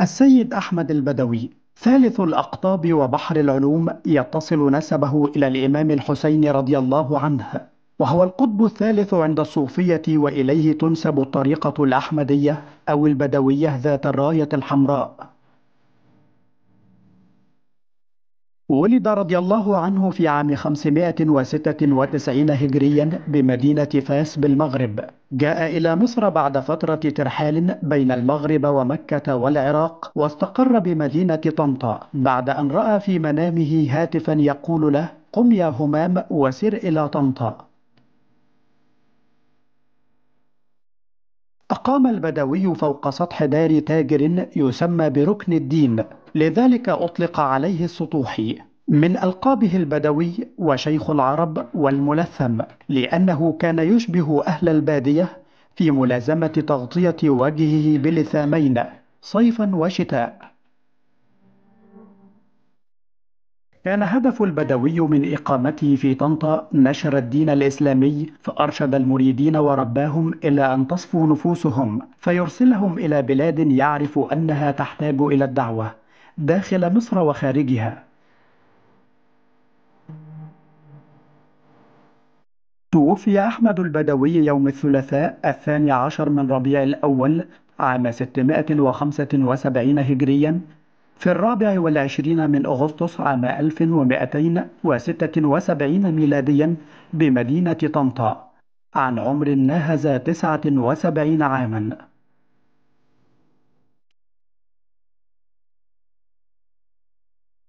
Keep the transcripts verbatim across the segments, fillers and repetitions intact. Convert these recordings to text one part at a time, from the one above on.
السيد أحمد البدوي ثالث الأقطاب وبحر العلوم، يتصل نسبه إلى الإمام الحسين رضي الله عنه، وهو القطب الثالث عند الصوفية، وإليه تنسب الطريقة الأحمدية أو البدوية ذات الراية الحمراء. ولد رضي الله عنه في عام خمسمائة وستة وتسعين هجريا بمدينة فاس بالمغرب. جاء إلى مصر بعد فترة ترحال بين المغرب ومكة والعراق، واستقر بمدينة طنطا بعد أن رأى في منامه هاتفا يقول له: قم يا همام وسر إلى طنطا. أقام البدوي فوق سطح دار تاجر يسمى بركن الدين، لذلك أطلق عليه السطوحي، من ألقابه البدوي وشيخ العرب والملثم، لأنه كان يشبه أهل البادية في ملازمة تغطية وجهه بلثامين صيفا وشتاء. كان هدف البدوي من إقامته في طنطا نشر الدين الإسلامي، فأرشد المريدين ورباهم إلى أن تصفو نفوسهم، فيرسلهم إلى بلاد يعرف أنها تحتاج إلى الدعوة داخل مصر وخارجها. توفي أحمد البدوي يوم الثلاثاء الثاني عشر من ربيع الأول عام ستمائة وخمسة وسبعين هجريا، في الرابع والعشرين من أغسطس عام ألف ومائتين وستة وسبعين ميلاديا بمدينة طنطا، عن عمر ناهز تسعة وسبعين عاما.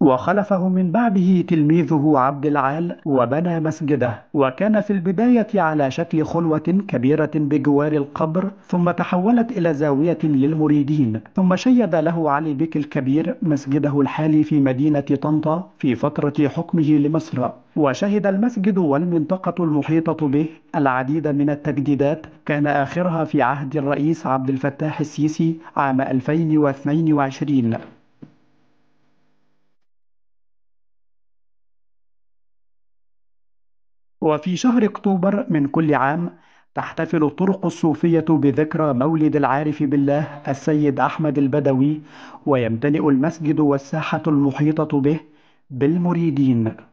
وخلفه من بعده تلميذه عبد العال، وبنى مسجده، وكان في البداية على شكل خلوة كبيرة بجوار القبر، ثم تحولت إلى زاوية للمريدين، ثم شيد له علي بك الكبير مسجده الحالي في مدينة طنطا في فترة حكمه لمصر، وشهد المسجد والمنطقة المحيطة به العديد من التجديدات، كان آخرها في عهد الرئيس عبد الفتاح السيسي عام ألفين واثنين وعشرين. وفي شهر أكتوبر من كل عام تحتفل الطرق الصوفية بذكرى مولد العارف بالله السيد أحمد البدوي، ويمتلئ المسجد والساحة المحيطة به بالمريدين.